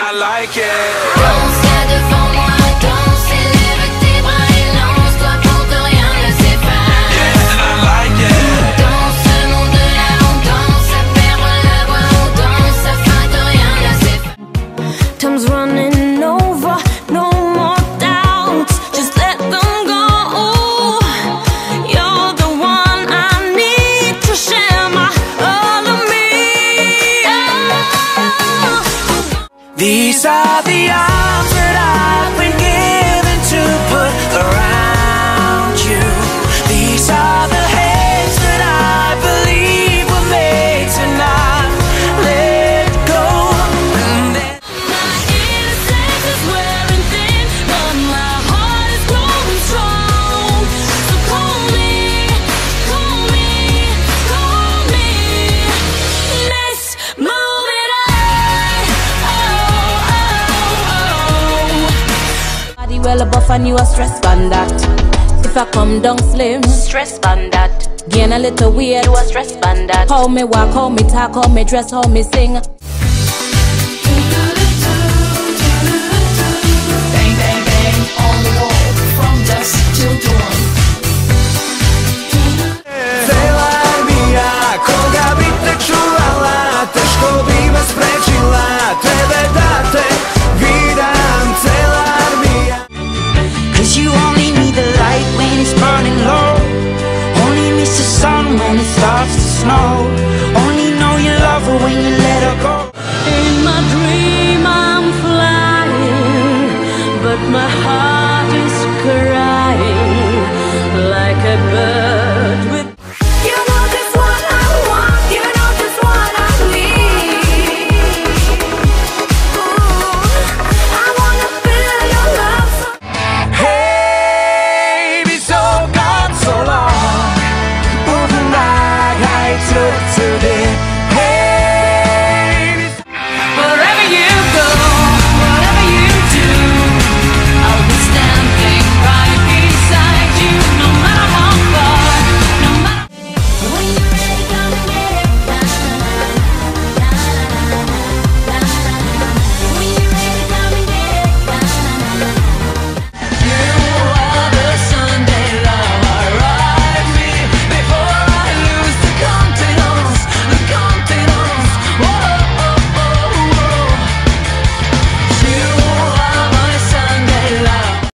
I like it. These are the arms that I've been given to put around you. These are the hands that I believe were made to not let go. My innocence is wearing thin, but my heart is growing strong. So call me, call me, call me. Next moment well above and you are stressed on that. If I come down slim, stress on that. Gain a little weight, you are stressed on that. How me walk, how me talk, how me dress, how me sing.